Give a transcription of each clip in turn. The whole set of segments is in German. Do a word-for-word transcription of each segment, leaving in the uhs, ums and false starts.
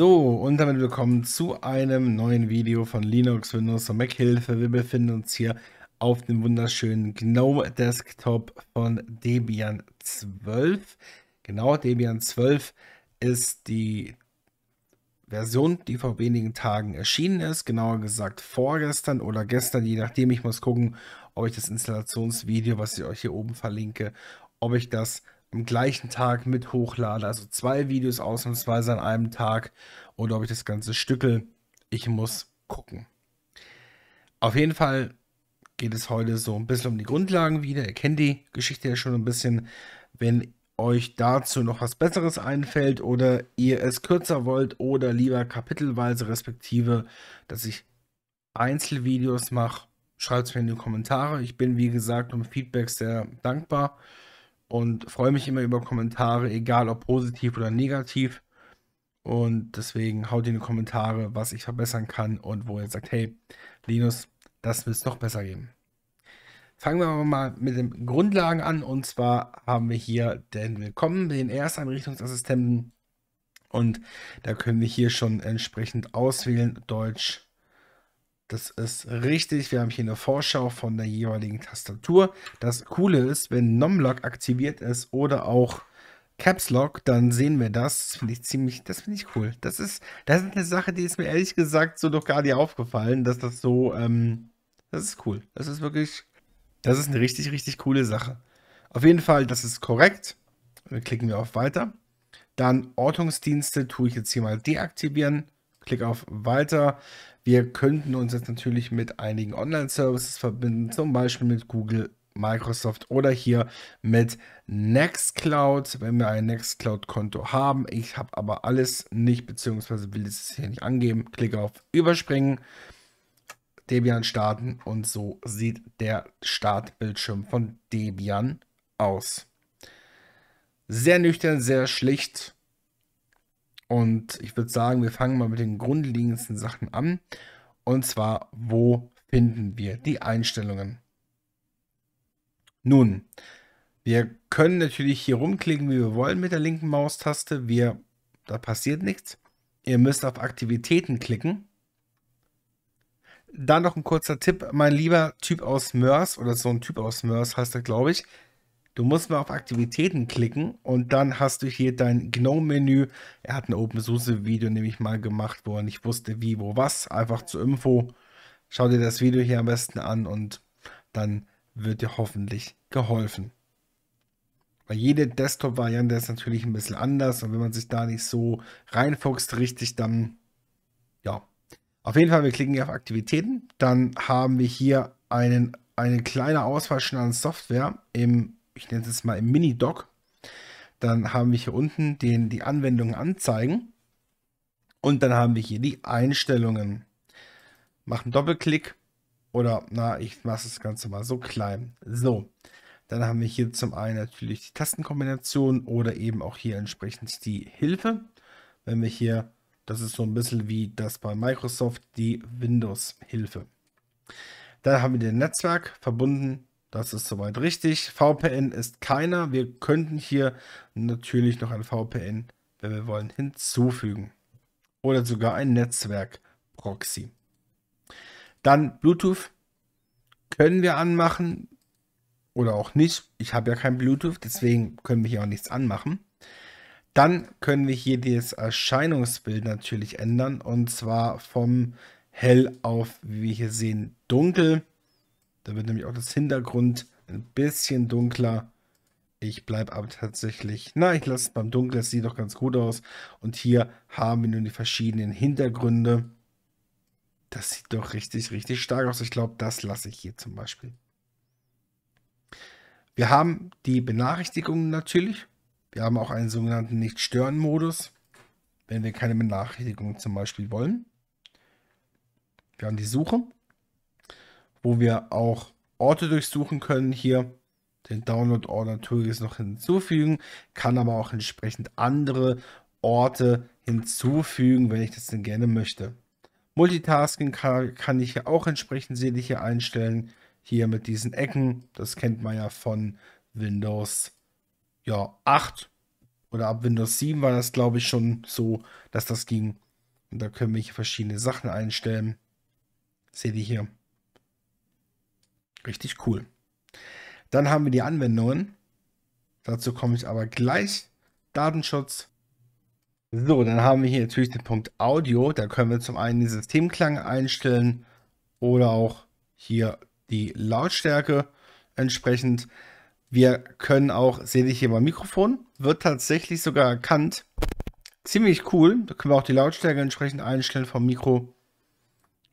So, und damit willkommen zu einem neuen Video von Linux, Windows und Mac Hilfe. Wir befinden uns hier auf dem wunderschönen Gnome Desktop von Debian zwölf. Genau, Debian zwölf ist die Version, die vor wenigen Tagen erschienen ist, genauer gesagt vorgestern oder gestern, je nachdem. Ich muss gucken, ob ich das Installationsvideo, was ich euch hier oben verlinke, ob ich das am gleichen Tag mit hochlade, also zwei Videos ausnahmsweise an einem Tag, oder ob ich das Ganze stückel. Ich muss gucken. Auf jeden Fall geht es heute so ein bisschen um die Grundlagen wieder. Ihr kennt die Geschichte ja schon ein bisschen. Wenn euch dazu noch was Besseres einfällt oder ihr es kürzer wollt oder lieber kapitelweise, respektive, dass ich Einzelvideos mache, schreibt es mir in die Kommentare. Ich bin, wie gesagt, um Feedback sehr dankbar und freue mich immer über Kommentare, egal ob positiv oder negativ. Und deswegen haut in die Kommentare, was ich verbessern kann und wo ihr sagt, hey, Linus, das wird es doch besser geben. Fangen wir aber mal mit den Grundlagen an. Und zwar haben wir hier den Willkommen, den Ersteinrichtungsassistenten. Und da können wir hier schon entsprechend auswählen, Deutsch. Das ist richtig. Wir haben hier eine Vorschau von der jeweiligen Tastatur. Das Coole ist, wenn Nomlock aktiviert ist oder auch Caps Lock, dann sehen wir das. Das finde ich ziemlich, das finde ich cool. Das ist, das ist eine Sache, die ist mir ehrlich gesagt so noch gar nicht aufgefallen, dass das so, ähm, das ist cool. Das ist wirklich, das ist eine richtig, richtig coole Sache. Auf jeden Fall, das ist korrekt. Dann klicken wir auf Weiter. Dann Ortungsdienste tue ich jetzt hier mal deaktivieren. Klick auf Weiter. Wir könnten uns jetzt natürlich mit einigen Online-Services verbinden, zum Beispiel mit Google, Microsoft oder hier mit Nextcloud, wenn wir ein Nextcloud-Konto haben. Ich habe aber alles nicht, beziehungsweise will es hier nicht angeben. Klicke auf Überspringen, Debian starten und so sieht der Startbildschirm von Debian aus. Sehr nüchtern, sehr schlicht. Und ich würde sagen, wir fangen mal mit den grundlegendsten Sachen an. Und zwar, wo finden wir die Einstellungen? Nun, wir können natürlich hier rumklicken, wie wir wollen mit der linken Maustaste. Wir, da passiert nichts. Ihr müsst auf Aktivitäten klicken. Dann noch ein kurzer Tipp. Mein lieber Typ aus Mörs, oder so ein Typ aus Mörs heißt er, glaube ich. Du musst mal auf Aktivitäten klicken und dann hast du hier dein Gnome-Menü. Er hat ein Open-Source-Video nämlich mal gemacht, wo er nicht wusste, wie, wo, was. Einfach zur Info. Schau dir das Video hier am besten an und dann wird dir hoffentlich geholfen. Weil jede Desktop-Variante ist natürlich ein bisschen anders und wenn man sich da nicht so reinfuchst richtig, dann ja. Auf jeden Fall, wir klicken hier auf Aktivitäten. Dann haben wir hier einen, eine kleine Auswahl schon an Software im, ich nenne es jetzt mal im Mini-Doc. Dann haben wir hier unten den, die Anwendungen anzeigen. Und dann haben wir hier die Einstellungen. Machen einen Doppelklick. Oder, na, ich mache das Ganze mal so klein. So, dann haben wir hier zum einen natürlich die Tastenkombination oder eben auch hier entsprechend die Hilfe. Wenn wir hier, das ist so ein bisschen wie das bei Microsoft, die Windows-Hilfe. Dann haben wir den Netzwerk verbunden. Das ist soweit richtig. V P N ist keiner. Wir könnten hier natürlich noch ein V P N, wenn wir wollen, hinzufügen. Oder sogar ein Netzwerk-Proxy. Dann Bluetooth können wir anmachen oder auch nicht. Ich habe ja kein Bluetooth, deswegen können wir hier auch nichts anmachen. Dann können wir hier das Erscheinungsbild natürlich ändern. Und zwar vom Hell auf, wie wir hier sehen, Dunkel. Da wird nämlich auch das Hintergrund ein bisschen dunkler. Ich bleibe aber tatsächlich, na, ich lasse es beim Dunkeln, das sieht doch ganz gut aus. Und hier haben wir nun die verschiedenen Hintergründe. Das sieht doch richtig, richtig stark aus. Ich glaube, das lasse ich hier zum Beispiel. Wir haben die Benachrichtigungen natürlich. Wir haben auch einen sogenannten Nicht-Stören-Modus, wenn wir keine Benachrichtigungen zum Beispiel wollen. Wir haben die Suche, wo wir auch Orte durchsuchen können. Hier den Download-Ordner natürlich noch hinzufügen, kann aber auch entsprechend andere Orte hinzufügen, wenn ich das denn gerne möchte. Multitasking kann, kann ich hier auch entsprechend sehe hier einstellen, hier mit diesen Ecken. Das kennt man ja von Windows ja, acht oder ab Windows sieben war das, glaube ich, schon so, dass das ging. Und da können wir hier verschiedene Sachen einstellen. Seht ihr hier. Richtig cool. Dann haben wir die Anwendungen. Dazu komme ich aber gleich. Datenschutz. So, dann haben wir hier natürlich den Punkt Audio. Da können wir zum einen den Systemklang einstellen oder auch hier die Lautstärke entsprechend. Wir können auch, seht ihr hier beim Mikrofon, wird tatsächlich sogar erkannt. Ziemlich cool. Da können wir auch die Lautstärke entsprechend einstellen vom Mikro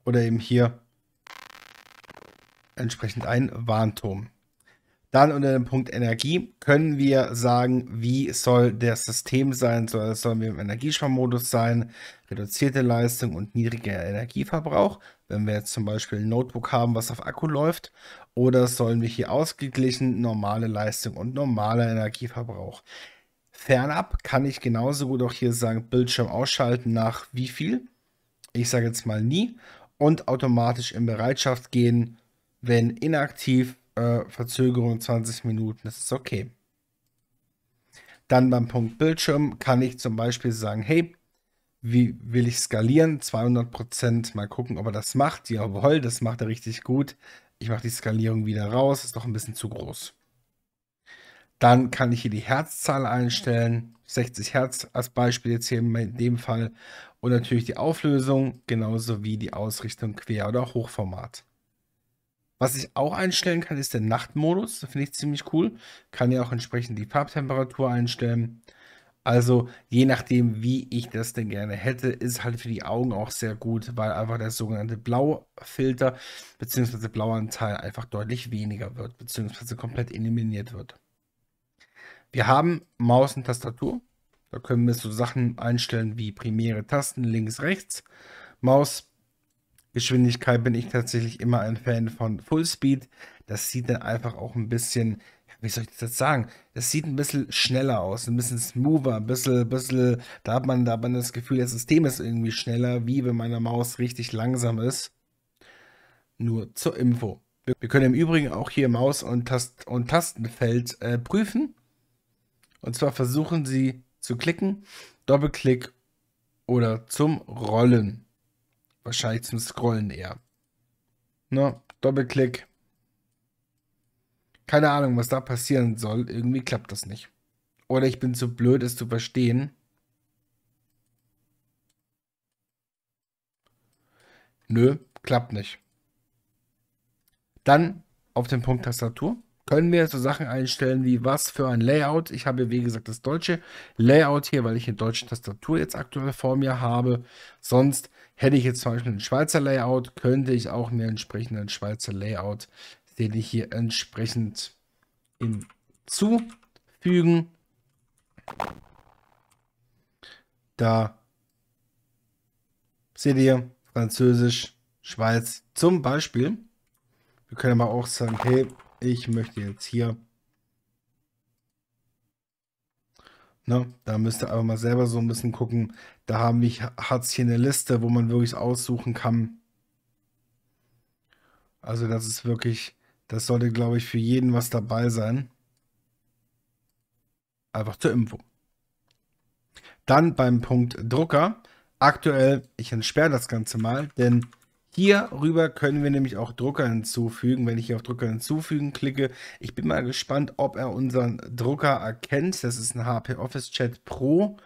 oder eben hier entsprechend ein Warnton. Dann unter dem Punkt Energie können wir sagen, wie soll das System sein? Soll es sollen wir im Energiesparmodus sein? Reduzierte Leistung und niedriger Energieverbrauch. Wenn wir jetzt zum Beispiel ein Notebook haben, was auf Akku läuft. Oder sollen wir hier ausgeglichen normale Leistung und normaler Energieverbrauch. Fernab kann ich genauso gut auch hier sagen, Bildschirm ausschalten nach wie viel. Ich sage jetzt mal nie. Und automatisch in Bereitschaft gehen, wenn inaktiv. Verzögerung zwanzig Minuten, das ist okay. Dann beim Punkt Bildschirm kann ich zum Beispiel sagen, hey, wie will ich skalieren? zweihundert Prozent, mal gucken, ob er das macht. Jawohl, das macht er richtig gut. Ich mache die Skalierung wieder raus, ist doch ein bisschen zu groß. Dann kann ich hier die Herzzahl einstellen, sechzig Hertz als Beispiel jetzt hier in dem Fall. Und natürlich die Auflösung, genauso wie die Ausrichtung Quer- oder Hochformat. Was ich auch einstellen kann, ist der Nachtmodus. Das finde ich ziemlich cool. Kann ja auch entsprechend die Farbtemperatur einstellen. Also je nachdem, wie ich das denn gerne hätte, ist halt für die Augen auch sehr gut, weil einfach der sogenannte Blaufilter bzw. Blauanteil einfach deutlich weniger wird bzw. komplett eliminiert wird. Wir haben Maus und Tastatur. Da können wir so Sachen einstellen wie primäre Tasten, links, rechts, Maus. Geschwindigkeit bin ich tatsächlich immer ein Fan von Fullspeed. Das sieht dann einfach auch ein bisschen, wie soll ich das jetzt sagen? Das sieht ein bisschen schneller aus, ein bisschen smoother, ein bisschen, bisschen da hat man, da hat man das Gefühl, das System ist irgendwie schneller, wie wenn meine Maus richtig langsam ist. Nur zur Info. Wir können im Übrigen auch hier Maus- und, Tast- und Tastenfeld äh, prüfen. Und zwar versuchen Sie zu klicken, Doppelklick oder zum Rollen. Wahrscheinlich zum Scrollen eher. Ne? Doppelklick. Keine Ahnung, was da passieren soll. Irgendwie klappt das nicht. Oder ich bin zu blöd, es zu verstehen. Nö, klappt nicht. Dann auf den Punkt Tastatur. Können wir so Sachen einstellen wie was für ein Layout. Ich habe, wie gesagt, das deutsche Layout hier, weil ich eine deutsche Tastatur jetzt aktuell vor mir habe. Sonst hätte ich jetzt zum Beispiel einen Schweizer Layout, könnte ich auch mir entsprechend einen Schweizer Layout, den ich hier entsprechend hinzufügen. Da seht ihr Französisch, Schweiz zum Beispiel. Wir können aber auch sagen, hey, ich möchte jetzt hier, ne, da müsst ihr einfach mal selber so ein bisschen gucken. Da haben wir, hat es hier eine Liste, wo man wirklich aussuchen kann. Also das ist wirklich, das sollte, glaube ich, für jeden was dabei sein. Einfach zur Info. Dann beim Punkt Drucker. Aktuell, ich entsperre das Ganze mal, denn hier rüber können wir nämlich auch Drucker hinzufügen. Wenn ich hier auf Drucker hinzufügen klicke, ich bin mal gespannt, ob er unseren Drucker erkennt. Das ist ein H P OfficeJet Pro.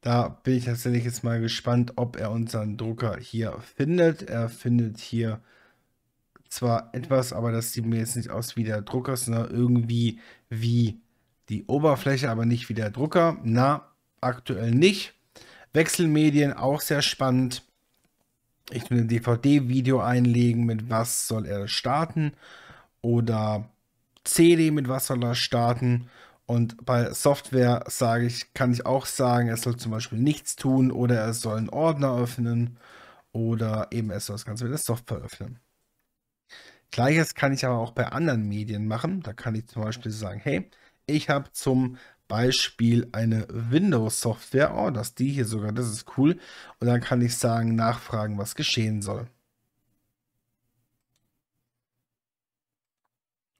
Da bin ich tatsächlich jetzt mal gespannt, ob er unseren Drucker hier findet. Er findet hier zwar etwas, aber das sieht mir jetzt nicht aus wie der Drucker, sondern irgendwie wie die Oberfläche, aber nicht wie der Drucker. Na, aktuell nicht. Wechselmedien, auch sehr spannend. Ich will ein D V D-Video einlegen, mit was soll er starten, oder C D, mit was soll er starten, und bei Software sage ich, kann ich auch sagen, es soll zum Beispiel nichts tun oder es soll einen Ordner öffnen oder eben es soll das Ganze mit der Software öffnen. Gleiches kann ich aber auch bei anderen Medien machen. Da kann ich zum Beispiel sagen, hey, ich habe zum Beispiel eine Windows-Software, oh, das die hier sogar, das ist cool. Und dann kann ich sagen, nachfragen, was geschehen soll.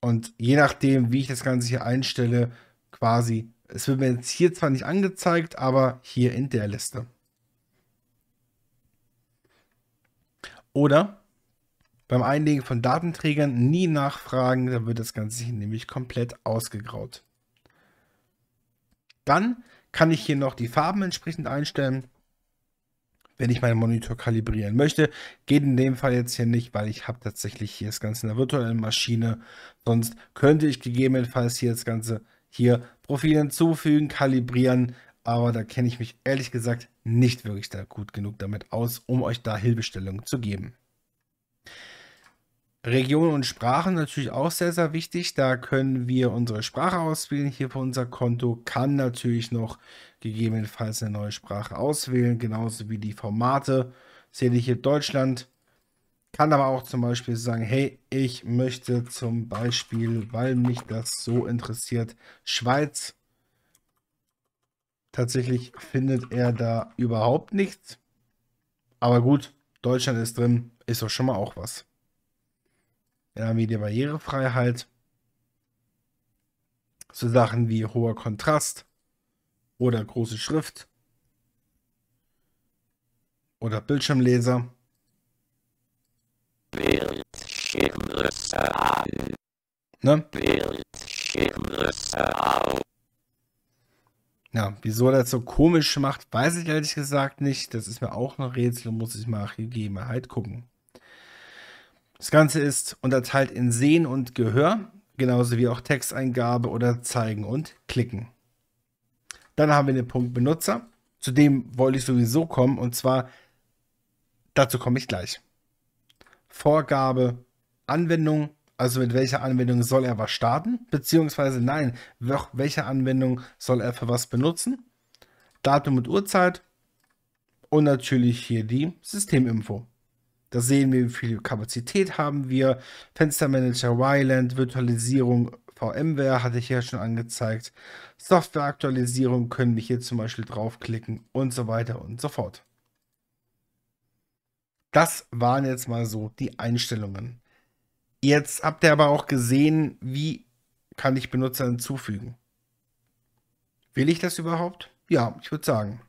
Und je nachdem, wie ich das Ganze hier einstelle, quasi, es wird mir jetzt hier zwar nicht angezeigt, aber hier in der Liste. Oder beim Einlegen von Datenträgern nie nachfragen, dann wird das Ganze nämlich komplett ausgegraut. Dann kann ich hier noch die Farben entsprechend einstellen, wenn ich meinen Monitor kalibrieren möchte. Geht in dem Fall jetzt hier nicht, weil ich habe tatsächlich hier das Ganze in der virtuellen Maschine. Sonst könnte ich gegebenenfalls hier das Ganze hier Profil hinzufügen, kalibrieren. Aber da kenne ich mich ehrlich gesagt nicht wirklich da gut genug damit aus, um euch da Hilfestellung zu geben. Regionen und Sprachen natürlich auch sehr, sehr wichtig. Da können wir unsere Sprache auswählen. Hier für unser Konto kann natürlich noch gegebenenfalls eine neue Sprache auswählen, genauso wie die Formate. Seht ihr hier Deutschland. Kann aber auch zum Beispiel sagen, hey, ich möchte zum Beispiel, weil mich das so interessiert, Schweiz. Tatsächlich findet er da überhaupt nichts. Aber gut, Deutschland ist drin, ist doch schon mal auch was. Dann haben wir die Barrierefreiheit. So Sachen wie hoher Kontrast oder große Schrift oder Bildschirmleser. Bildschirmleser an. Ne? Bildschirmleser auf. Ja, wieso das so komisch macht, weiß ich ehrlich gesagt nicht. Das ist mir auch noch Rätsel und muss ich mal nach Gegebenheit gucken. Das Ganze ist unterteilt in Sehen und Gehör, genauso wie auch Texteingabe oder Zeigen und Klicken. Dann haben wir den Punkt Benutzer. Zu dem wollte ich sowieso kommen und zwar, dazu komme ich gleich. Vorgabe, Anwendung, also mit welcher Anwendung soll er was starten, beziehungsweise nein, welche Anwendung soll er für was benutzen, Datum und Uhrzeit und natürlich hier die Systeminfo. Da sehen wir, wie viel Kapazität haben wir. Fenstermanager, Wyland, Virtualisierung, VMware hatte ich ja schon angezeigt. Softwareaktualisierung können wir hier zum Beispiel draufklicken und so weiter und so fort. Das waren jetzt mal so die Einstellungen. Jetzt habt ihr aber auch gesehen, wie kann ich Benutzer hinzufügen. Will ich das überhaupt? Ja, ich würde sagen.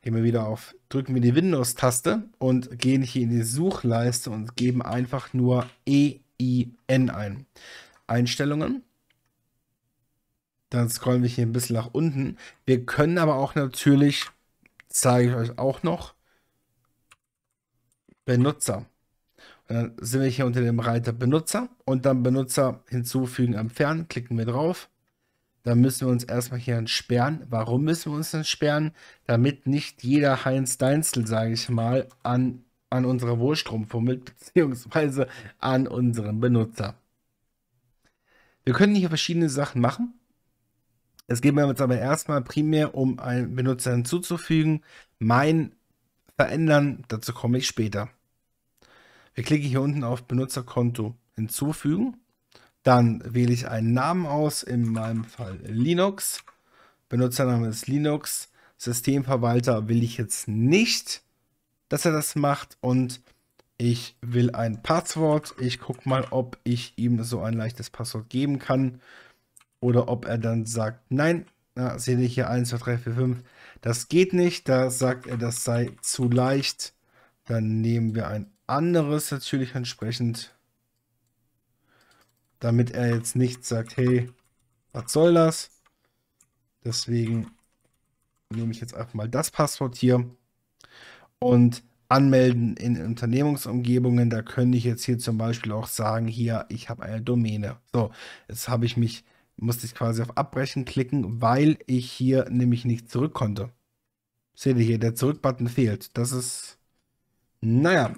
Gehen wir wieder auf, drücken wir die Windows-Taste und gehen hier in die Suchleiste und geben einfach nur E I N ein. Einstellungen. Dann scrollen wir hier ein bisschen nach unten. Wir können aber auch natürlich, zeige ich euch auch noch, Benutzer. Und dann sind wir hier unter dem Reiter Benutzer und dann Benutzer hinzufügen, entfernen. Klicken wir drauf. Dann müssen wir uns erstmal hier entsperren. Warum müssen wir uns entsperren? Damit nicht jeder Heinz Deinzel, sage ich mal, an, an unsere Wurst rumfummelt, beziehungsweise an unseren Benutzer. Wir können hier verschiedene Sachen machen. Es geht mir jetzt aber erstmal primär um einen Benutzer hinzuzufügen. Mein Verändern, dazu komme ich später. Wir klicken hier unten auf Benutzerkonto hinzufügen. Dann wähle ich einen Namen aus, in meinem Fall Linux. Benutzername ist Linux. Systemverwalter will ich jetzt nicht, dass er das macht. Und ich will ein Passwort. Ich gucke mal, ob ich ihm so ein leichtes Passwort geben kann. Oder ob er dann sagt, nein, na, sehe ich hier eins, zwei, drei, vier, fünf. Das geht nicht. Da sagt er, das sei zu leicht. Dann nehmen wir ein anderes natürlich entsprechend. Damit er jetzt nicht sagt, hey, was soll das? Deswegen nehme ich jetzt einfach mal das Passwort hier und anmelden in Unternehmensumgebungen. Da könnte ich jetzt hier zum Beispiel auch sagen, hier, ich habe eine Domäne. So, jetzt habe ich mich, musste ich quasi auf Abbrechen klicken, weil ich hier nämlich nicht zurück konnte. Seht ihr hier, der Zurück-Button fehlt. Das ist, naja,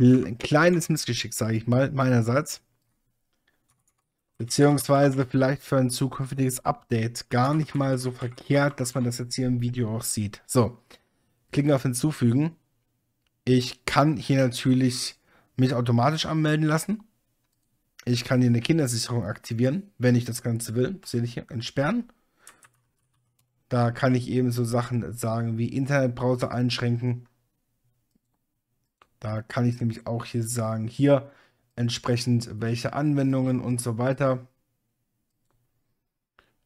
ein kleines Missgeschick, sage ich mal, meinerseits. Beziehungsweise vielleicht für ein zukünftiges Update. Gar nicht mal so verkehrt, dass man das jetzt hier im Video auch sieht. So, klicken auf Hinzufügen. Ich kann hier natürlich mich automatisch anmelden lassen. Ich kann hier eine Kindersicherung aktivieren, wenn ich das Ganze will. Sehe ich hier, entsperren. Da kann ich eben so Sachen sagen wie Internetbrowser einschränken. Da kann ich nämlich auch hier sagen, hier entsprechend welche Anwendungen und so weiter.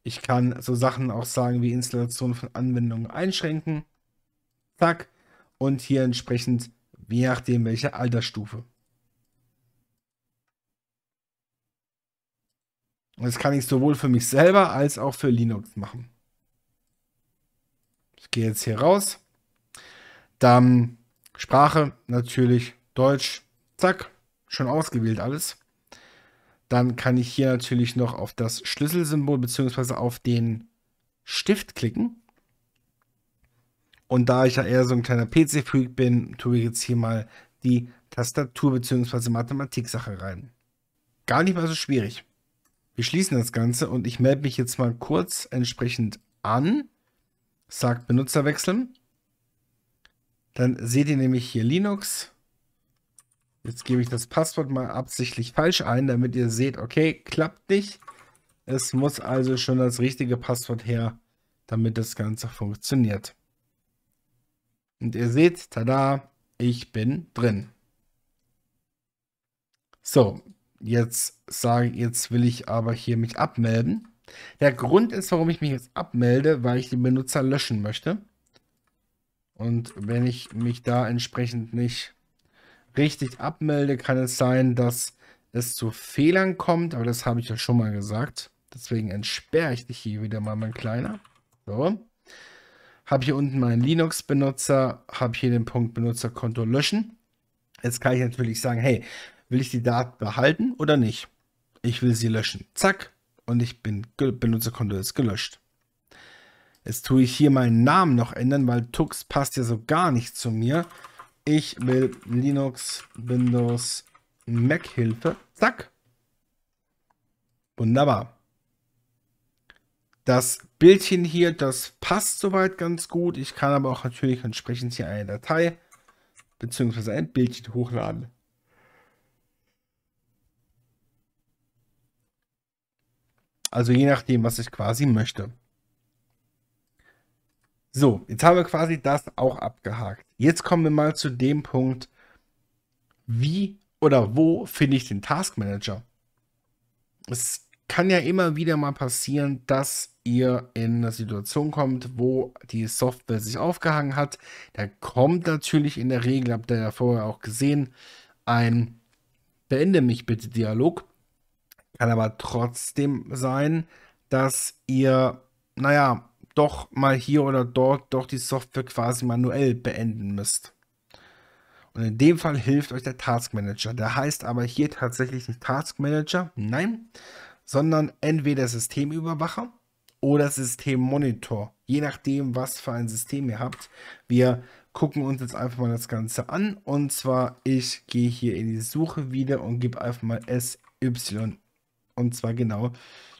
Ich kann so Sachen auch sagen wie Installation von Anwendungen einschränken. Zack. Und hier entsprechend Je nachdem, welche Altersstufe. Und das kann ich sowohl für mich selber als auch für Linux machen. Ich gehe jetzt hier raus. Dann Sprache, natürlich Deutsch. Zack, schon ausgewählt alles. Dann kann ich hier natürlich noch auf das Schlüsselsymbol bzw. auf den Stift klicken. Und da ich ja eher so ein kleiner P C-Freak bin, tue ich jetzt hier mal die Tastatur bzw. Mathematik-Sache rein. Gar nicht mal so schwierig. Wir schließen das Ganze und ich melde mich jetzt mal kurz entsprechend an. Sagt Benutzer wechseln. Dann seht ihr nämlich hier Linux. Jetzt gebe ich das Passwort mal absichtlich falsch ein, damit ihr seht, okay, klappt nicht. Es muss also schon das richtige Passwort her, damit das Ganze funktioniert. Und ihr seht, tada, ich bin drin. So. Jetzt sage, jetzt will ich aber hier mich abmelden. Der Grund ist, warum ich mich jetzt abmelde, weil ich den Benutzer löschen möchte. Und wenn ich mich da entsprechend nicht richtig abmelde, kann es sein, dass es zu Fehlern kommt. Aber das habe ich ja schon mal gesagt. Deswegen entsperre ich dich hier wieder mal, mein Kleiner. So. Habe hier unten meinen Linux-Benutzer. Habe hier den Punkt Benutzerkonto löschen. Jetzt kann ich natürlich sagen, hey, will ich die Daten behalten oder nicht? Ich will sie löschen. Zack. Und ich bin, Benutzerkonto ist gelöscht. Jetzt tue ich hier meinen Namen noch ändern, weil Tux passt ja so gar nicht zu mir. Ich will Linux, Windows, Mac Hilfe. Zack. Wunderbar. Das Bildchen hier, das passt soweit ganz gut. Ich kann aber auch natürlich entsprechend hier eine Datei bzw. ein Bildchen hochladen. Also je nachdem, was ich quasi möchte. So, jetzt haben wir quasi das auch abgehakt. Jetzt kommen wir mal zu dem Punkt, wie oder wo finde ich den Task Manager? Es kann ja immer wieder mal passieren, dass ihr in eine Situation kommt, wo die Software sich aufgehangen hat. Da kommt natürlich in der Regel, habt ihr ja vorher auch gesehen, ein Beende mich bitte Dialog. Kann aber trotzdem sein, dass ihr, naja, doch mal hier oder dort doch die Software quasi manuell beenden müsst. Und in dem Fall hilft euch der Task Manager. Der heißt aber hier tatsächlich nicht Task Manager, nein, sondern entweder Systemüberwacher oder Systemmonitor. Je nachdem, was für ein System ihr habt. Wir gucken uns jetzt einfach mal das Ganze an. Und zwar, ich gehe hier in die Suche wieder und gebe einfach mal S Y. Und zwar genau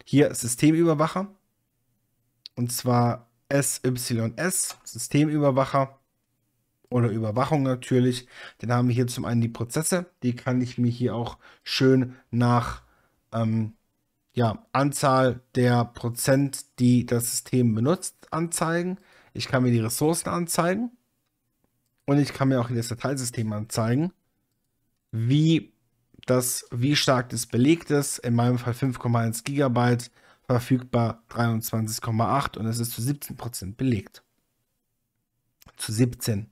hier Systemüberwacher. Und zwar S Y S, Systemüberwacher oder Überwachung natürlich. Dann haben wir hier zum einen die Prozesse. Die kann ich mir hier auch schön nach ähm, ja, Anzahl der Prozent, die das System benutzt, anzeigen. Ich kann mir die Ressourcen anzeigen. Und ich kann mir auch hier das Dateisystem anzeigen, wie das, wie stark das belegt ist, in meinem Fall fünf Komma eins Gigabyte, verfügbar dreiundzwanzig Komma acht und es ist zu siebzehn Prozent belegt. Zu siebzehn,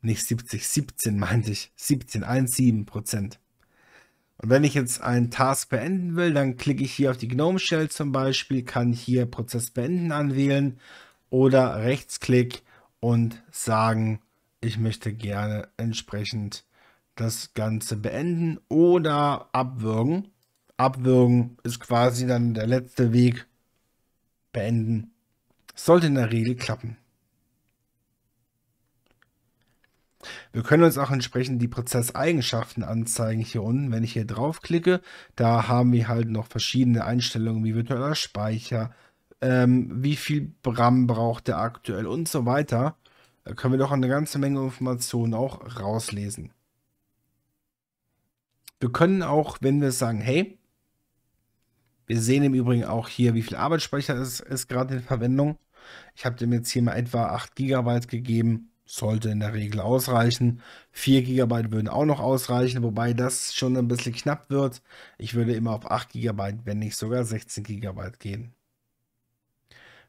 nicht siebzig, siebzehn meinte ich, siebzehn Komma siebzehn Prozent. Und wenn ich jetzt einen Task beenden will, dann klicke ich hier auf die Gnome Shell zum Beispiel, kann hier Prozess beenden anwählen oder Rechtsklick und sagen, ich möchte gerne entsprechend das Ganze beenden oder abwürgen. Abwürgen ist quasi dann der letzte Weg. Beenden. Sollte in der Regel klappen. Wir können uns auch entsprechend die Prozesseigenschaften anzeigen hier unten. Wenn ich hier draufklicke, da haben wir halt noch verschiedene Einstellungen wie virtueller Speicher, ähm, wie viel RAM braucht der aktuell und so weiter. Da können wir doch eine ganze Menge Informationen auch rauslesen. Wir können auch, wenn wir sagen, hey, wir sehen im Übrigen auch hier, wie viel Arbeitsspeicher ist, ist gerade in Verwendung. Ich habe dem jetzt hier mal etwa acht Gigabyte gegeben. Sollte in der Regel ausreichen. vier Gigabyte würden auch noch ausreichen, wobei das schon ein bisschen knapp wird. Ich würde immer auf acht Gigabyte, wenn nicht sogar sechzehn Gigabyte gehen.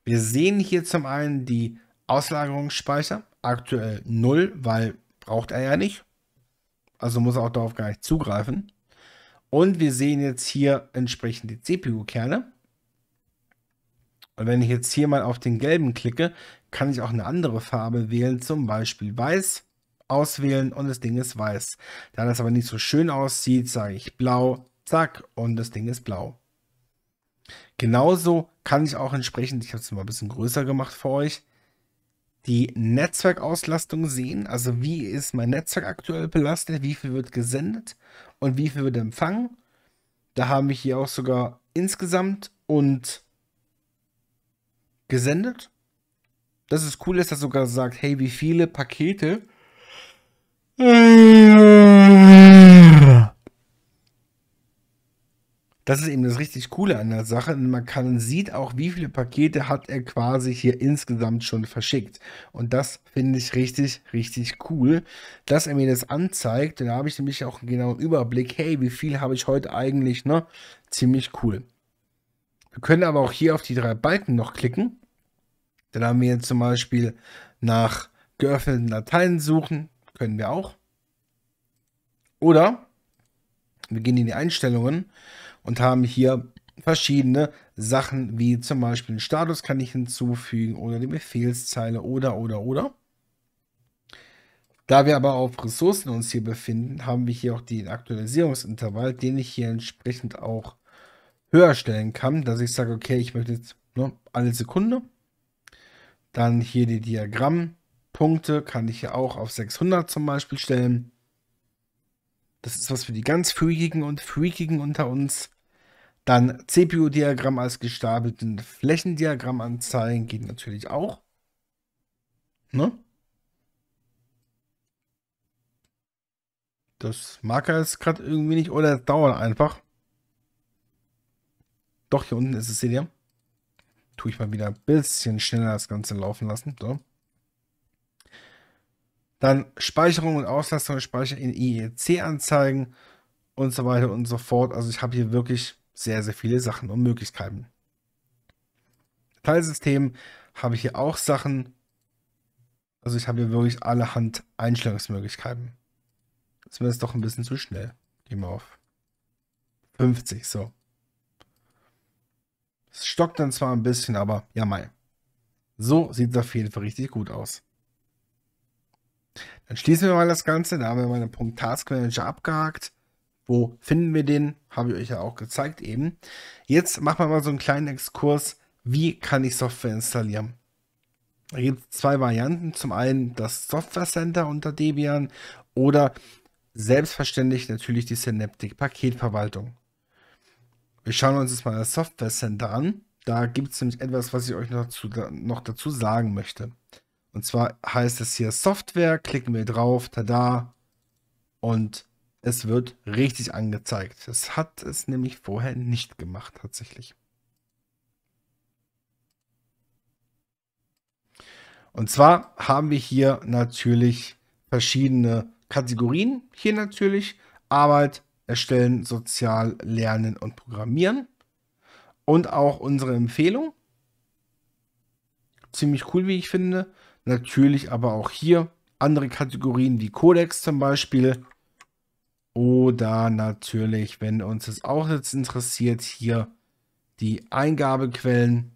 Wir sehen hier zum einen die Auslagerungsspeicher. Aktuell null, weil braucht er ja nicht. also muss er auch darauf gar nicht zugreifen. Und wir sehen jetzt hier entsprechend die C P U-Kerne. Und wenn ich jetzt hier mal auf den gelben klicke, kann ich auch eine andere Farbe wählen, zum Beispiel weiß auswählen und das Ding ist weiß. Da das aber nicht so schön aussieht, sage ich blau, zack, und das Ding ist blau. Genauso kann ich auch entsprechend, ich habe es mal ein bisschen größer gemacht für euch, die Netzwerkauslastung sehen, also wie ist mein Netzwerk aktuell belastet, wie viel wird gesendet und wie viel wird empfangen. Da haben wir hier auch sogar insgesamt und gesendet. Das ist cool, dass das sogar sagt, hey, wie viele Pakete . Das ist eben das richtig Coole an der Sache. Man kann, sieht auch, wie viele Pakete hat er quasi hier insgesamt schon verschickt. Und das finde ich richtig, richtig cool, dass er mir das anzeigt. Da habe ich nämlich auch einen genauen Überblick. Hey, wie viel habe ich heute eigentlich? Ne? Ziemlich cool. Wir können aber auch hier auf die drei Balken noch klicken. Dann haben wir jetzt zum Beispiel nach geöffneten Dateien suchen. Können wir auch. Oder wir gehen in die Einstellungen und haben hier verschiedene Sachen, wie zum Beispiel einen Status kann ich hinzufügen oder die Befehlszeile oder, oder, oder. Da wir aber auf Ressourcen uns hier befinden, haben wir hier auch den Aktualisierungsintervall, den ich hier entsprechend auch höher stellen kann, dass ich sage, okay, ich möchte jetzt ne, alle Sekunde. Dann hier die Diagrammpunkte kann ich hier auch auf sechshundert zum Beispiel stellen. Das ist was für die ganz Freakigen und Freakigen unter uns. Dann C P U-Diagramm als gestapelten Flächendiagramm anzeigen geht natürlich auch. Ne? Das mag er jetzt gerade irgendwie nicht oder es dauert einfach. Doch, hier unten ist es, seht ihr. Tue ich mal wieder ein bisschen schneller das Ganze laufen lassen. So. Dann Speicherung und Auslastung, Speicher in I E C anzeigen und so weiter und so fort. Also ich habe hier wirklich sehr, sehr viele Sachen und Möglichkeiten. Dateisystem habe ich hier auch Sachen. Also ich habe hier wirklich allerhand Einstellungsmöglichkeiten. Das wäre jetzt doch ein bisschen zu schnell. Gehen wir auf fünfzig, so. Es stockt dann zwar ein bisschen, aber ja mei. So sieht es auf jeden Fall richtig gut aus. Dann schließen wir mal das Ganze. Da haben wir mal den Punkt Task Manager abgehakt. Wo finden wir den? Habe ich euch ja auch gezeigt eben. Jetzt machen wir mal so einen kleinen Exkurs. Wie kann ich Software installieren? Da gibt es zwei Varianten. Zum einen das Software Center unter Debian oder selbstverständlich natürlich die Synaptic Paketverwaltung. Wir schauen uns jetzt mal das Software Center an. Da gibt es nämlich etwas, was ich euch noch, zu, noch dazu sagen möchte. Und zwar heißt es hier Software, klicken wir drauf, tada, und es wird richtig angezeigt. Das hat es nämlich vorher nicht gemacht, tatsächlich. Und zwar haben wir hier natürlich verschiedene Kategorien. Hier natürlich Arbeit, Erstellen, Sozial, Lernen und Programmieren. Und auch unsere Empfehlung. Ziemlich cool, wie ich finde. Natürlich aber auch hier andere Kategorien wie Codex zum Beispiel. Oder natürlich, wenn uns das auch jetzt interessiert, hier die Eingabequellen.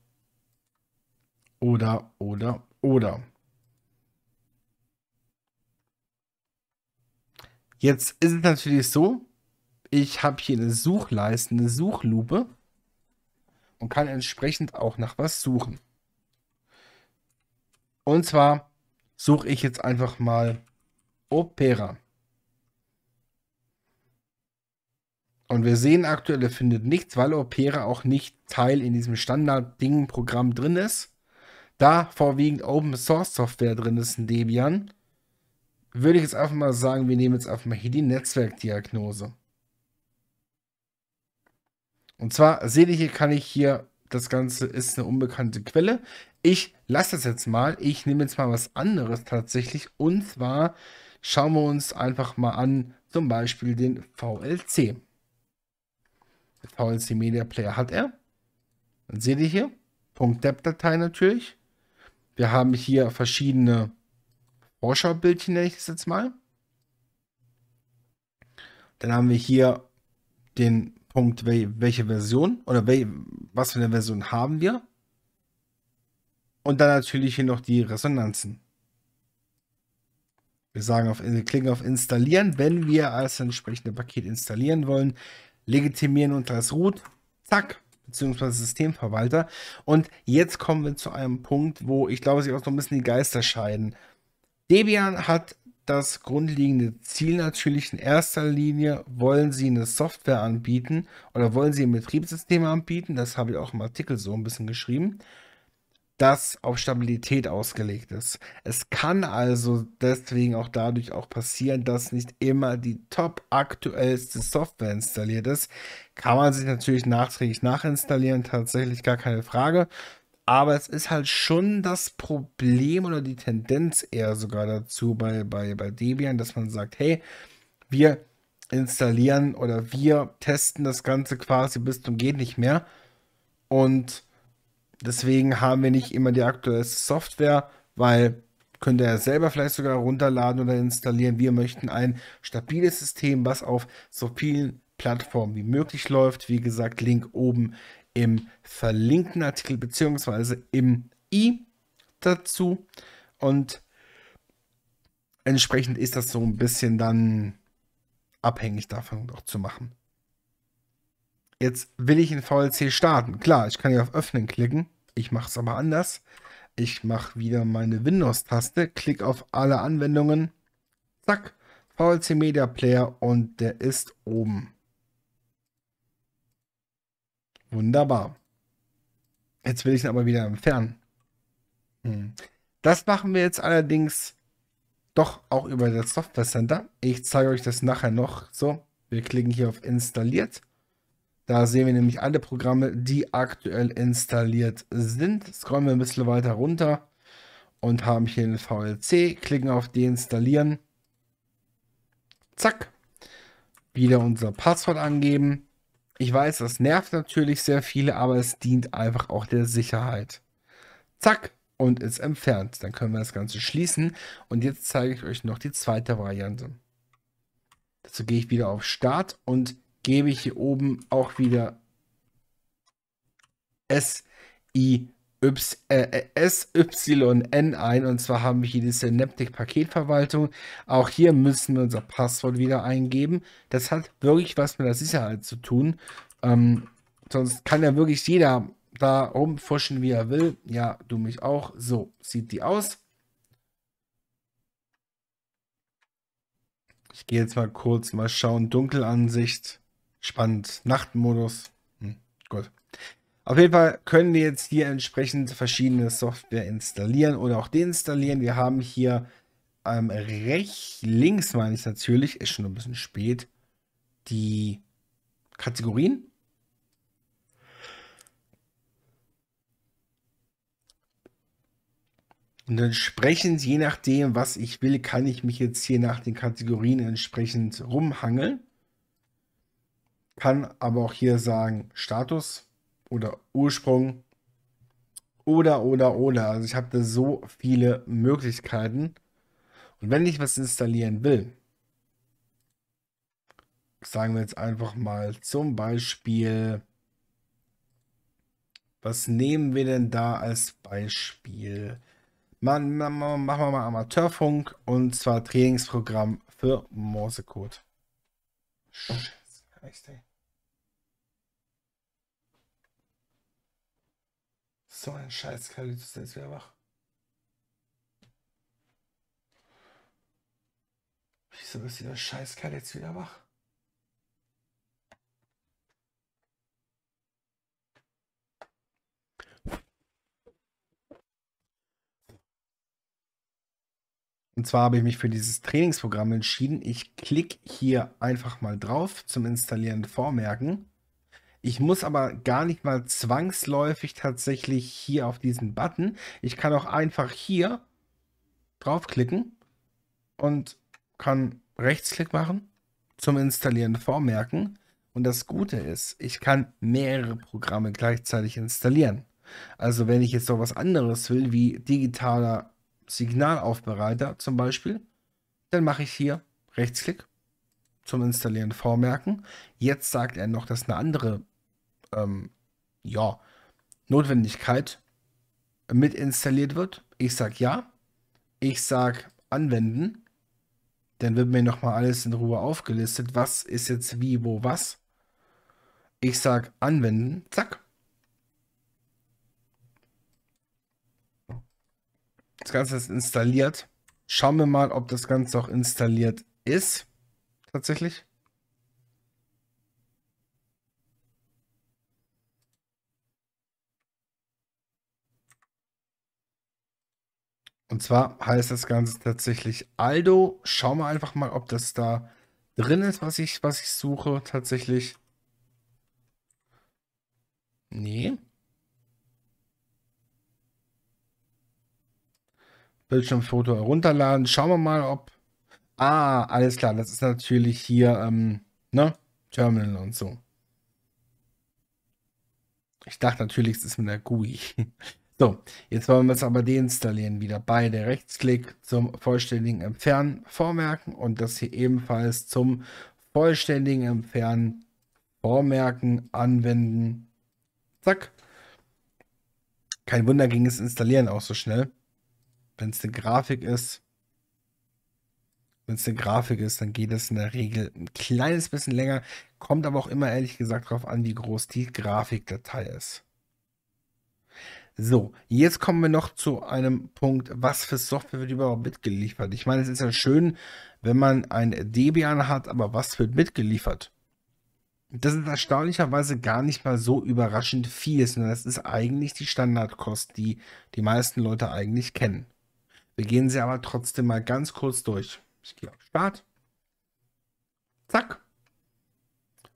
Oder, oder, oder. Jetzt ist es natürlich so, ich habe hier eine Suchleiste, eine Suchlupe und kann entsprechend auch nach was suchen. Und zwar suche ich jetzt einfach mal Opera. Und wir sehen aktuell, er findet nichts, weil Opera auch nicht Teil in diesem Standard-Ding-Programm drin ist. Da vorwiegend Open-Source-Software drin ist in Debian, würde ich jetzt einfach mal sagen, wir nehmen jetzt einfach mal hier die Netzwerkdiagnose. Und zwar seht ihr, hier kann ich hier, das Ganze ist eine unbekannte Quelle. Ich lasse das jetzt mal. Ich nehme jetzt mal was anderes tatsächlich. Und zwar schauen wir uns einfach mal an, zum Beispiel den V L C. Der V L C Media Player hat er. Dann seht ihr hier, .deb-Datei natürlich. Wir haben hier verschiedene Vorschaubildchen, nenne ich das jetzt mal. Dann haben wir hier den Punkt, welche Version oder was für eine Version haben wir. Und dann natürlich hier noch die Resonanzen. Wir sagen auf, klicken auf Installieren, wenn wir das entsprechende Paket installieren wollen. Legitimieren unter das Root. Zack. Beziehungsweise Systemverwalter. Und jetzt kommen wir zu einem Punkt, wo ich glaube, sich auch noch ein bisschen die Geister scheiden. Debian hat das grundlegende Ziel natürlich in erster Linie, wollen sie eine Software anbieten oder wollen sie ein Betriebssystem anbieten, das habe ich auch im Artikel so ein bisschen geschrieben, das auf Stabilität ausgelegt ist. Es kann also deswegen auch dadurch auch passieren, dass nicht immer die top aktuellste Software installiert ist. Kann man sich natürlich nachträglich nachinstallieren, tatsächlich gar keine Frage. Aber es ist halt schon das Problem oder die Tendenz eher sogar dazu bei, bei, bei Debian, dass man sagt, hey, wir installieren oder wir testen das Ganze quasi bis zum geht nicht mehr. Und deswegen haben wir nicht immer die aktuelle Software, weil könnt ihr selber vielleicht sogar runterladen oder installieren. Wir möchten ein stabiles System, was auf so vielen Plattformen wie möglich läuft. Wie gesagt, Link oben im verlinkten Artikel bzw. im i dazu. Und entsprechend ist das so ein bisschen dann abhängig davon auch zu machen. Jetzt will ich in V L C starten. Klar, ich kann hier auf Öffnen klicken. Ich mache es aber anders. Ich mache wieder meine Windows-Taste, klicke auf alle Anwendungen. Zack, V L C Media Player und der ist oben. Wunderbar. Jetzt will ich ihn aber wieder entfernen. Hm. Das machen wir jetzt allerdings doch auch über das Software Center. Ich zeige euch das nachher noch. So, wir klicken hier auf Installiert. Da sehen wir nämlich alle Programme, die aktuell installiert sind. Scrollen wir ein bisschen weiter runter und haben hier den V L C. Klicken auf Deinstallieren. Zack. Wieder unser Passwort angeben. Ich weiß, das nervt natürlich sehr viele, aber es dient einfach auch der Sicherheit. Zack. Und ist entfernt. Dann können wir das Ganze schließen. Und jetzt zeige ich euch noch die zweite Variante. Dazu gehe ich wieder auf Start und gebe ich hier oben auch wieder S Y N ein. Und zwar haben wir hier die Synaptic Paketverwaltung. Auch hier müssen wir unser Passwort wieder eingeben. Das hat wirklich was mit der Sicherheit zu tun. Ähm, sonst kann ja wirklich jeder da rumfuschen, wie er will. Ja, du mich auch. So sieht die aus. Ich gehe jetzt mal kurz mal schauen. Dunkelansicht. Spannend. Nachtmodus. Hm, gut. Auf jeden Fall können wir jetzt hier entsprechend verschiedene Software installieren oder auch deinstallieren. Wir haben hier ähm, rechts, links meine ich natürlich, ist schon ein bisschen spät, die Kategorien. Und entsprechend, je nachdem, was ich will, kann ich mich jetzt hier nach den Kategorien entsprechend rumhangeln. Kann aber auch hier sagen Status oder Ursprung oder, oder, oder. Also ich habe da so viele Möglichkeiten. Und wenn ich was installieren will, sagen wir jetzt einfach mal zum Beispiel, was nehmen wir denn da als Beispiel? Man, man, man, machen wir mal Amateurfunk und zwar Trainingsprogramm für Morsecode. So ein Scheiß, Kallitus ist jetzt wieder wach. Wieso ist dieser Scheißkerl jetzt wieder wach? Und zwar habe ich mich für dieses Trainingsprogramm entschieden. Ich klicke hier einfach mal drauf zum Installieren vormerken. Ich muss aber gar nicht mal zwangsläufig tatsächlich hier auf diesen Button. Ich kann auch einfach hier draufklicken und kann Rechtsklick machen zum Installieren vormerken. Und das Gute ist, ich kann mehrere Programme gleichzeitig installieren. Also wenn ich jetzt noch was anderes will, wie digitaler Signalaufbereiter zum Beispiel, dann mache ich hier Rechtsklick, zum Installieren vormerken. Jetzt sagt er noch, dass eine andere ähm, ja, Notwendigkeit mit installiert wird. Ich sage ja. Ich sage anwenden. Dann wird mir nochmal alles in Ruhe aufgelistet. Was ist jetzt wie, wo, was? Ich sage anwenden. Zack. Das Ganze ist installiert. Schauen wir mal, ob das Ganze auch installiert ist. Tatsächlich. Und zwar heißt das Ganze tatsächlich Aldo. Schauen wir einfach mal, ob das da drin ist, was ich, was ich suche. Tatsächlich. Nee. Bildschirmfoto herunterladen. Schauen wir mal, ob... Ah, alles klar. Das ist natürlich hier, ähm, ne? Terminal und so. Ich dachte natürlich, es ist mit der G U I. So, jetzt wollen wir es aber deinstallieren. Wieder beide. Rechtsklick zum vollständigen Entfernen vormerken und das hier ebenfalls zum vollständigen Entfernen vormerken, anwenden. Zack. Kein Wunder ging es installieren auch so schnell. Wenn es eine Grafik ist, wenn es eine Grafik ist, dann geht es in der Regel ein kleines bisschen länger. Kommt aber auch immer ehrlich gesagt darauf an, wie groß die Grafikdatei ist. So, jetzt kommen wir noch zu einem Punkt, was für Software wird überhaupt mitgeliefert? Ich meine, es ist ja schön, wenn man ein Debian hat, aber was wird mitgeliefert? Das ist erstaunlicherweise gar nicht mal so überraschend viel, sondern das ist eigentlich die Standardkost, die die meisten Leute eigentlich kennen. Wir gehen sie aber trotzdem mal ganz kurz durch. Ich gehe auf Start. Zack.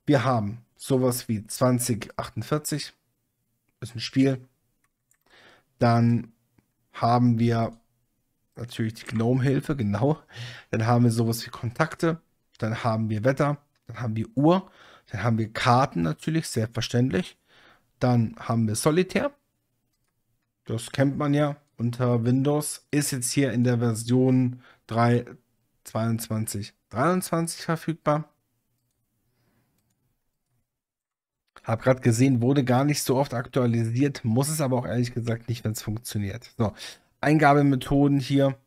Wir haben sowas wie zwanzig achtundvierzig. Ist ein Spiel. Dann haben wir natürlich die Gnome-Hilfe, genau. Dann haben wir sowas wie Kontakte. Dann haben wir Wetter. Dann haben wir Uhr. Dann haben wir Karten natürlich, selbstverständlich. Dann haben wir Solitär. Das kennt man ja unter Windows. Ist jetzt hier in der Version drei Punkt zweiundzwanzig Punkt dreiundzwanzig verfügbar. Habe gerade gesehen, wurde gar nicht so oft aktualisiert, muss es aber auch ehrlich gesagt nicht, wenn es funktioniert. So, Eingabemethoden hier,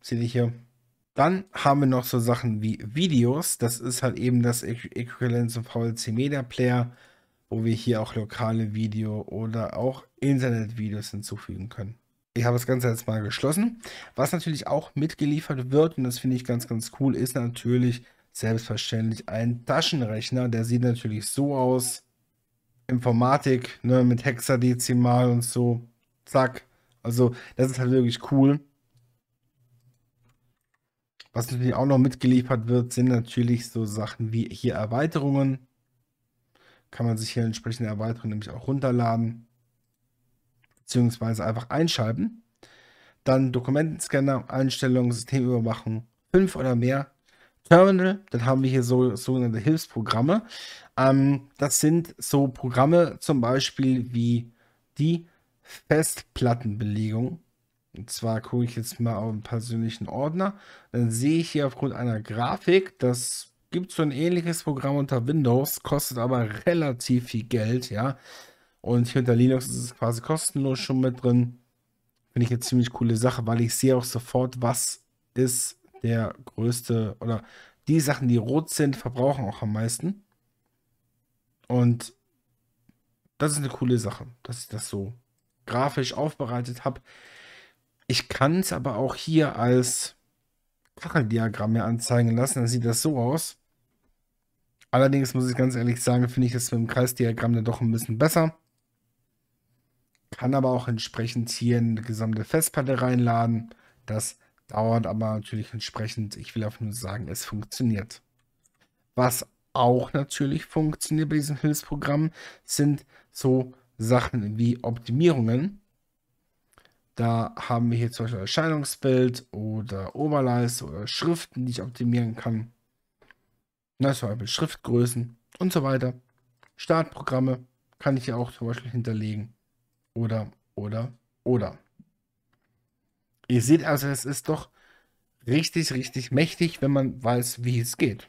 seht ihr hier. Dann haben wir noch so Sachen wie Videos, das ist halt eben das Äquivalent zum V L C Media Player, wo wir hier auch lokale Video oder auch Internetvideos hinzufügen können. Ich habe das Ganze jetzt mal geschlossen. Was natürlich auch mitgeliefert wird, und das finde ich ganz, ganz cool, ist natürlich selbstverständlich ein Taschenrechner. Der sieht natürlich so aus. Informatik, ne, mit Hexadezimal und so. Zack. Also, das ist halt wirklich cool. Was natürlich auch noch mitgeliefert wird, sind natürlich so Sachen wie hier Erweiterungen. Kann man sich hier entsprechende Erweiterungen nämlich auch runterladen. Beziehungsweise einfach einschalten. Dann Dokumentenscanner, Einstellungen, Systemüberwachung, fünf oder mehr. Terminal, dann haben wir hier so sogenannte Hilfsprogramme. Ähm, das sind so Programme zum Beispiel wie die Festplattenbelegung. Und zwar gucke ich jetzt mal auf einen persönlichen Ordner. Dann sehe ich hier aufgrund einer Grafik, das gibt so ein ähnliches Programm unter Windows, kostet aber relativ viel Geld, ja. Und hier unter Linux ist es quasi kostenlos schon mit drin. Finde ich eine ziemlich coole Sache, weil ich sehe auch sofort, was ist der größte, oder die Sachen, die rot sind, verbrauchen auch am meisten. Und das ist eine coole Sache, dass ich das so grafisch aufbereitet habe. Ich kann es aber auch hier als Kacheldiagramm mir anzeigen lassen. Dann sieht das so aus. Allerdings muss ich ganz ehrlich sagen, finde ich das mit dem Kreisdiagramm dann doch ein bisschen besser. Kann aber auch entsprechend hier eine gesamte Festplatte reinladen. Das dauert aber natürlich entsprechend. Ich will einfach nur sagen, es funktioniert. Was auch natürlich funktioniert bei diesem Hilfsprogramm, sind so Sachen wie Optimierungen. Da haben wir hier zum Beispiel Erscheinungsbild oder Oberleiste oder Schriften, die ich optimieren kann. Na, zum Beispiel Schriftgrößen und so weiter. Startprogramme kann ich ja auch zum Beispiel hinterlegen. Oder, oder, oder. Ihr seht also, es ist doch richtig, richtig mächtig, wenn man weiß, wie es geht.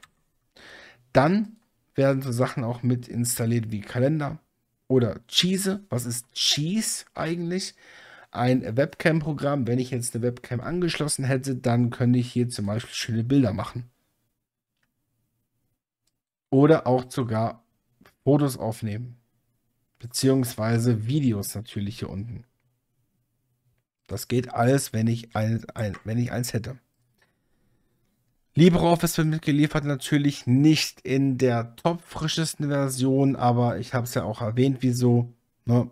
Dann werden so Sachen auch mit installiert wie Kalender oder Cheese. Was ist Cheese eigentlich? Ein Webcam-Programm. Wenn ich jetzt eine Webcam angeschlossen hätte, dann könnte ich hier zum Beispiel schöne Bilder machen. Oder auch sogar Fotos aufnehmen. Beziehungsweise Videos natürlich hier unten. Das geht alles, wenn ich, ein, ein, wenn ich eins hätte. LibreOffice wird mitgeliefert, natürlich nicht in der topfrischesten Version, aber ich habe es ja auch erwähnt, wieso. Ne?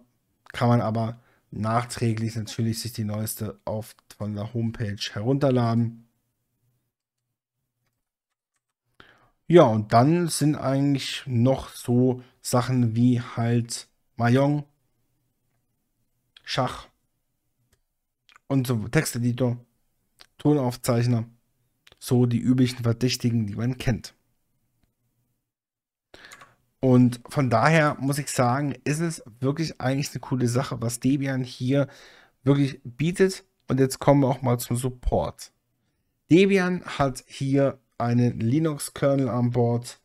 Kann man aber nachträglich natürlich sich die neueste auf, von der Homepage herunterladen. Ja, und dann sind eigentlich noch so Sachen wie halt Mahjong, Schach und so Texteditor, Tonaufzeichner. So die üblichen Verdächtigen, die man kennt. Und von daher muss ich sagen, ist es wirklich eigentlich eine coole Sache, was Debian hier wirklich bietet. Und jetzt kommen wir auch mal zum Support. Debian hat hier einen Linux-Kernel an Bord,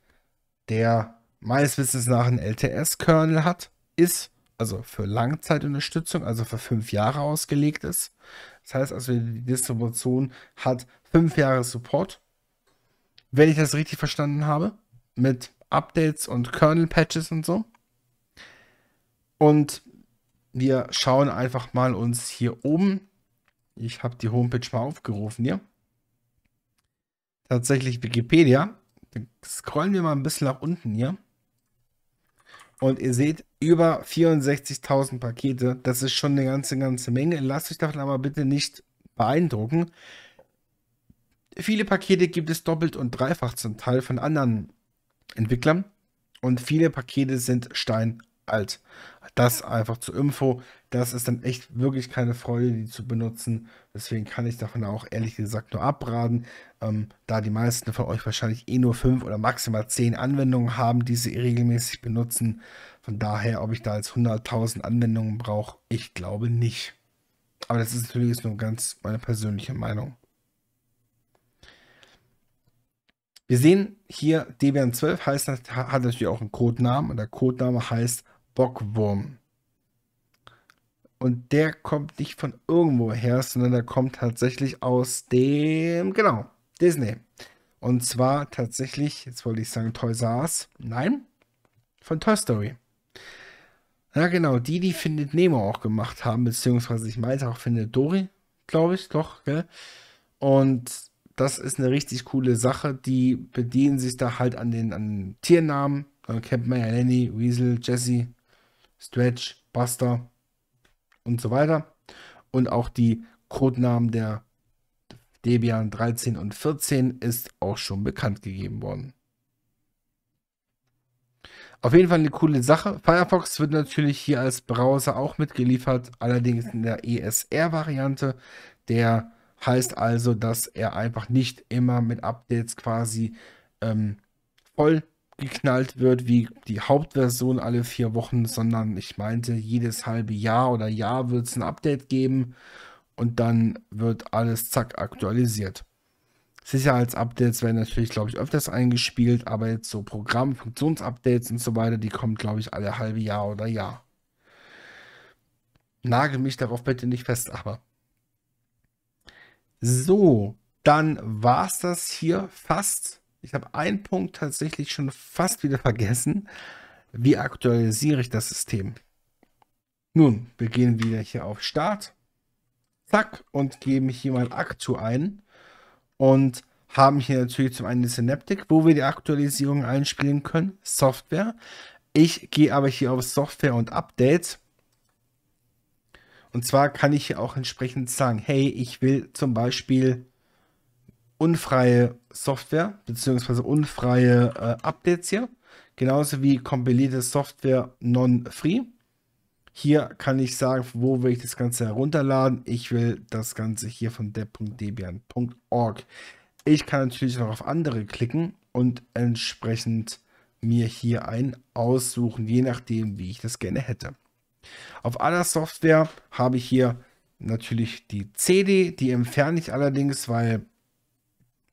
der meines Wissens nach einen L T S-Kernel hat, ist also für Langzeitunterstützung, also für fünf Jahre ausgelegt ist. Das heißt also, die Distribution hat fünf Jahre Support, wenn ich das richtig verstanden habe, mit Updates und Kernel-Patches und so. Und wir schauen einfach mal uns hier oben. Ich habe die Homepage mal aufgerufen hier. Tatsächlich Wikipedia. Dann scrollen wir mal ein bisschen nach unten hier. Und ihr seht, über vierundsechzigtausend Pakete. Das ist schon eine ganze, ganze Menge. Lasst euch davon aber bitte nicht beeindrucken. Viele Pakete gibt es doppelt und dreifach zum Teil von anderen Entwicklern. Und viele Pakete sind steinalt. Das einfach zur Info. Das ist dann echt wirklich keine Freude, die zu benutzen. Deswegen kann ich davon auch ehrlich gesagt nur abraten. Ähm, da die meisten von euch wahrscheinlich eh nur fünf oder maximal zehn Anwendungen haben, die sie regelmäßig benutzen. Von daher, ob ich da jetzt hunderttausend Anwendungen brauche, ich glaube nicht. Aber das ist natürlich nur ganz meine persönliche Meinung. Wir sehen hier, Debian zwölf heißt, hat natürlich auch einen Codenamen und der Codename heißt Bookworm. Und der kommt nicht von irgendwo her, sondern der kommt tatsächlich aus dem, genau, Disney. Und zwar tatsächlich, jetzt wollte ich sagen Toys R Us, nein, von Toy Story. Ja genau, die, die Findet Nemo auch gemacht haben, beziehungsweise ich meinte auch Findet Dory, glaube ich, doch, gell? Und das ist eine richtig coole Sache. Die bedienen sich da halt an den, an den Tiernamen. Dann kennt man ja Lenny, Weasel, Jesse, Stretch, Buster und so weiter. Und auch die Codenamen der Debian dreizehn und vierzehn ist auch schon bekannt gegeben worden. Auf jeden Fall eine coole Sache. Firefox wird natürlich hier als Browser auch mitgeliefert, allerdings in der E S R-Variante. Der heißt also, dass er einfach nicht immer mit Updates quasi ähm, voll geknallt wird, wie die Hauptversion alle vier Wochen, sondern ich meinte, jedes halbe Jahr oder Jahr wird es ein Update geben und dann wird alles zack aktualisiert. Sicherheitsupdates werden natürlich, glaube ich, öfters eingespielt, aber jetzt so Programm-, Funktionsupdates und so weiter, die kommen, glaube ich, alle halbe Jahr oder Jahr. Nagel mich darauf bitte nicht fest, aber so, dann war es das hier fast. Ich habe einen Punkt tatsächlich schon fast wieder vergessen. Wie aktualisiere ich das System? Nun, wir gehen wieder hier auf Start. Zack, und geben hier mal Actu ein. Und haben hier natürlich zum einen die Synaptic, wo wir die Aktualisierung einspielen können. Software. Ich gehe aber hier auf Software und Update. Und zwar kann ich hier auch entsprechend sagen, hey, ich will zum Beispiel unfreie Software, beziehungsweise unfreie äh, Updates hier. Genauso wie kompilierte Software non-free. Hier kann ich sagen, wo will ich das Ganze herunterladen. Ich will das Ganze hier von dev punkt debian punkt org. Ich kann natürlich noch auf andere klicken und entsprechend mir hier einen aussuchen, je nachdem, wie ich das gerne hätte. Auf aller Software habe ich hier natürlich die C D, die entferne ich allerdings, weil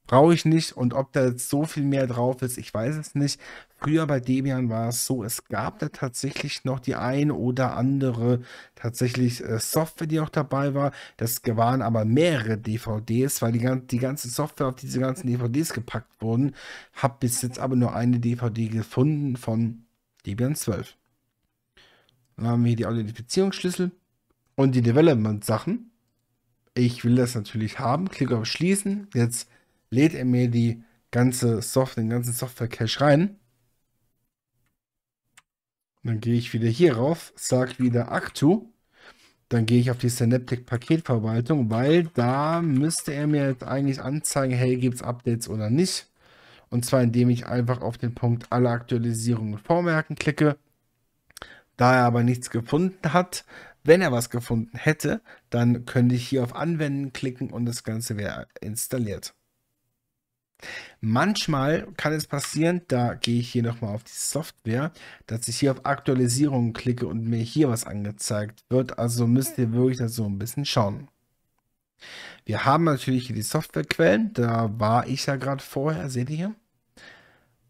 brauche ich nicht, und ob da jetzt so viel mehr drauf ist, ich weiß es nicht. Früher bei Debian war es so, es gab da tatsächlich noch die ein oder andere tatsächlich äh, Software, die auch dabei war. Das waren aber mehrere D V Ds, weil die, gan die ganze Software auf diese ganzen D V Ds gepackt wurden. Habe bis jetzt aber nur eine D V D gefunden von Debian zwölf. Dann haben wir hier die Authentifizierungsschlüssel und die Development-Sachen. Ich will das natürlich haben. Klicke auf Schließen. Jetzt lädt er mir die ganze Software, den ganzen Software-Cache rein. Dann gehe ich wieder hier rauf, sage wieder Actu. Dann gehe ich auf die Synaptic-Paketverwaltung, weil da müsste er mir jetzt eigentlich anzeigen, hey, gibt es Updates oder nicht. Und zwar indem ich einfach auf den Punkt alle Aktualisierungen vormerken klicke. Da er aber nichts gefunden hat, wenn er was gefunden hätte, dann könnte ich hier auf Anwenden klicken und das Ganze wäre installiert. Manchmal kann es passieren, da gehe ich hier nochmal auf die Software, dass ich hier auf Aktualisierungen klicke und mir hier was angezeigt wird. Also müsst ihr wirklich da so ein bisschen schauen. Wir haben natürlich hier die Softwarequellen, da war ich ja gerade vorher, seht ihr hier.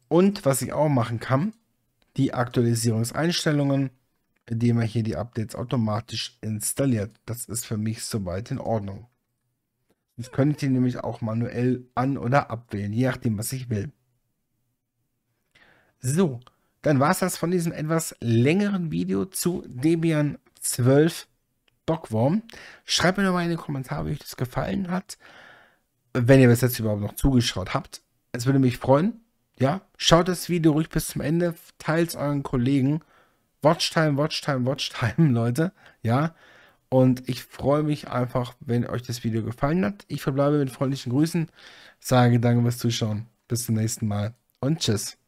Und was ich auch machen kann, die Aktualisierungseinstellungen, indem er hier die Updates automatisch installiert. Das ist für mich soweit in Ordnung. Das könnte ich nämlich auch manuell an- oder abwählen, je nachdem, was ich will. So, dann war es das von diesem etwas längeren Video zu Debian zwölf Bookworm. Schreibt mir nochmal in die Kommentare, wie euch das gefallen hat. Wenn ihr bis jetzt überhaupt noch zugeschaut habt. Es würde mich freuen. Ja, schaut das Video ruhig bis zum Ende. Teilt es euren Kollegen. Watchtime, Watchtime, Watchtime, Leute. Ja, und ich freue mich einfach, wenn euch das Video gefallen hat. Ich verbleibe mit freundlichen Grüßen. Sage danke fürs Zuschauen. Bis zum nächsten Mal und tschüss.